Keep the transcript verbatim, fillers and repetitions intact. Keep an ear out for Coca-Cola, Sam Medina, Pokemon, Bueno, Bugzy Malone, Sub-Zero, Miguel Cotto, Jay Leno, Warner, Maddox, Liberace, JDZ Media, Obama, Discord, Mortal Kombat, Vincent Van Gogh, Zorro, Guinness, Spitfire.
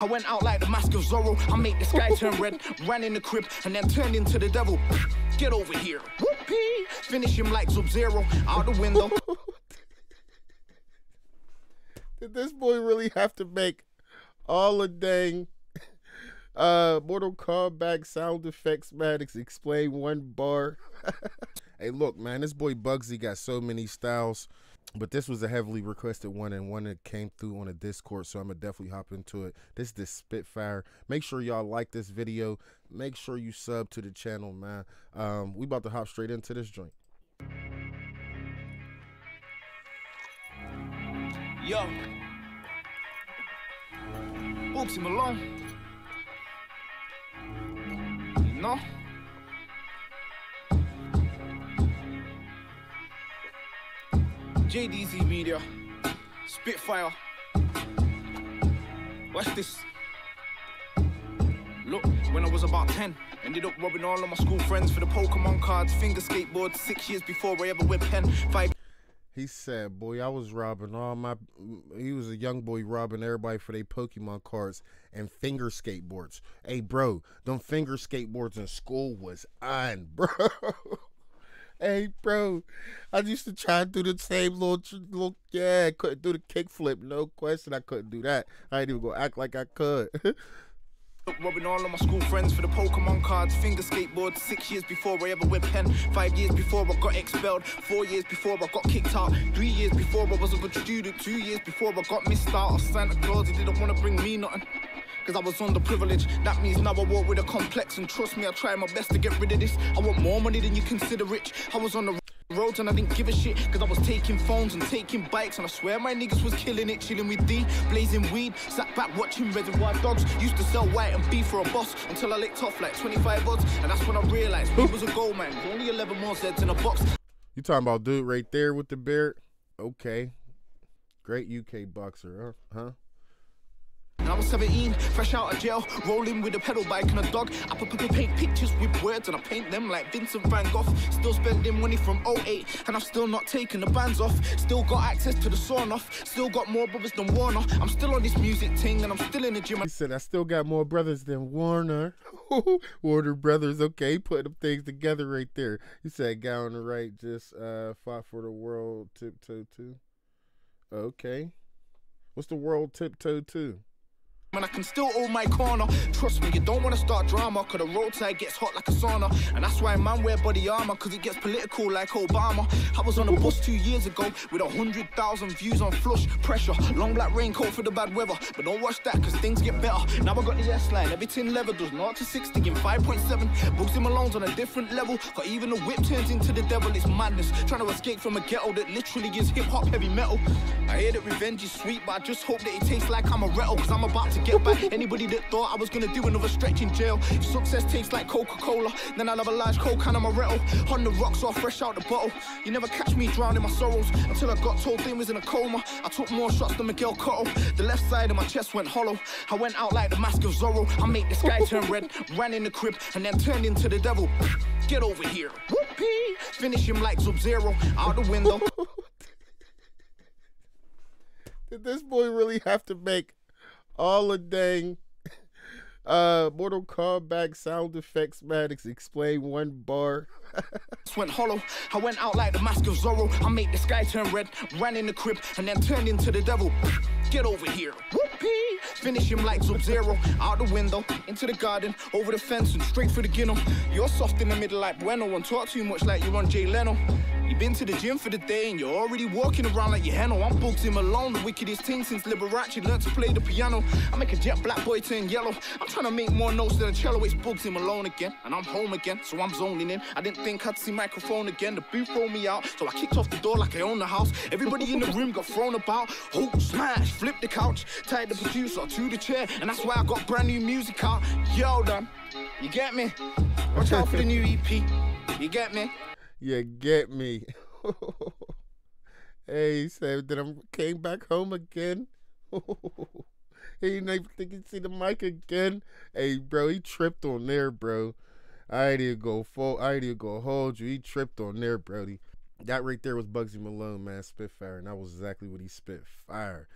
I went out like the mask of Zorro. I made the sky turn red, ran in the crib, and then turned into the devil. Get over here. Whoopee. Finish him like Sub-Zero out the window. Did this boy really have to make all the dang uh, Mortal Kombat sound effects, Maddox? Explain one bar. Hey, look, man, this boy Bugzy got so many styles. But this was a heavily requested one and one that came through on a Discord, so I'm going to definitely hop into it. This is the Spitfire. Make sure y'all like this video. Make sure you sub to the channel, man. Um, we about to hop straight into this joint. Yo. Bugzy Malone. No. J D Z Media, Spitfire. Watch this. Look, when I was about ten, ended up robbing all of my school friends for the Pokemon cards, finger skateboards, six years before I ever went pen. Five. He said, boy, I was robbing all my, he was a young boy robbing everybody for their Pokemon cards and finger skateboards. Hey, bro, them finger skateboards in school was on, bro. Hey, bro, I used to try and do the same little, little yeah, I couldn't do the kickflip, no question. I couldn't do that. I ain't even gonna act like I could. Robbing all of my school friends for the Pokemon cards, finger skateboards, six years before I ever went pen, five years before I got expelled, four years before I got kicked out, three years before I was a good student, two years before I got missed out of Santa Claus. He didn't want to bring me nothing. Cause I was underprivileged, that means now I walk with a complex, and trust me, I try my best to get rid of this. I want more money than you consider rich. I was on the roads and I didn't give a shit, cause I was taking phones and taking bikes, and I swear my niggas was killing it, chilling with D, blazing weed, sat back watching Reservoir Dogs, used to sell white and beef for a boss, until I licked off like twenty-five odds, and that's when I realized it was a gold mine, only eleven more Zeds in a box. You talking about dude right there with the beard? Okay, great U K boxer, huh? huh? I was seventeen, fresh out of jail, rolling with a pedal bike and a dog. I paint pictures with words and I paint them like Vincent Van Gogh. Still spending money from oh eight and I've still not taken the bands off. Still got access to the sawn off. Still got more brothers than Warner. I'm still on this music thing and I'm still in the gym. He said I still got more brothers than Warner. Warner Brothers, okay, putting them things together right there. He said guy on the right just uh, fought for the world tiptoe too. Okay. What's the world tiptoe too? And I can still own my corner. Trust me, you don't want to start drama, cause the roadside gets hot like a sauna. And that's why man wear body armor, cause it gets political like Obama. I was on a bus two years ago with a hundred thousand views on Flush Pressure. Long black raincoat for the bad weather, but don't watch that cause things get better. Now I got the S-line, everything level does not to sixty in five point seven. Bugzy Malone's on a different level, cause even the whip turns into the devil. It's madness, trying to escape from a ghetto that literally is hip-hop heavy metal. I hear that revenge is sweet, but I just hope that it tastes like I'm a retto, cause I'm about to get back anybody that thought I was gonna do another stretch in jail. If success tastes like Coca-Cola, then I'll have a large Coke and a Moretto. On the rocks all fresh out the bottle. You never catch me drowning my sorrows until I got told they was in a coma. I took more shots than Miguel Cotto. The left side of my chest went hollow. I went out like the mask of Zorro. I made the sky turn red, ran in the crib, and then turned into the devil. Get over here. Whoopee. Finish him like Sub-Zero out the window. Did this boy really have to make all the dang uh, Mortal Kombat sound effects, Maddox? Explain one bar. Went hollow. I went out like the mask of Zorro. I made the sky turn red, ran in the crib, and then turned into the devil. Get over here. Whoopee. Finish him like Sub-Zero. Out the window, into the garden, over the fence, and straight for the guinness. You're soft in the middle like Bueno, and talk too much like you're on Jay Leno. You've been to the gym for the day and you're already walking around like your henno. I'm Bugzy Malone, the wickedest thing since Liberace learned to play the piano. I make a jet black boy turn yellow. I'm trying to make more notes than a cello. It's Bugzy Malone again, and I'm home again, so I'm zoning in. I didn't think I'd see microphone again. The booth rolled me out, so I kicked off the door like I own the house. Everybody in the room got thrown about. Hook, smash, flip the couch, tied the producer to the chair, and that's why I got brand new music out. Yo, done. You get me? Watch out for the new E P. You get me? You get me. Hey, he said that I came back home again. He didn't even think he'd see the mic again. Hey, bro, he tripped on there, bro. I ain't even go full. I ain't even go hold you. He tripped on there, Brody. That right there was Bugzy Malone, man. Spitfire, and that was exactly what he spit. Fire.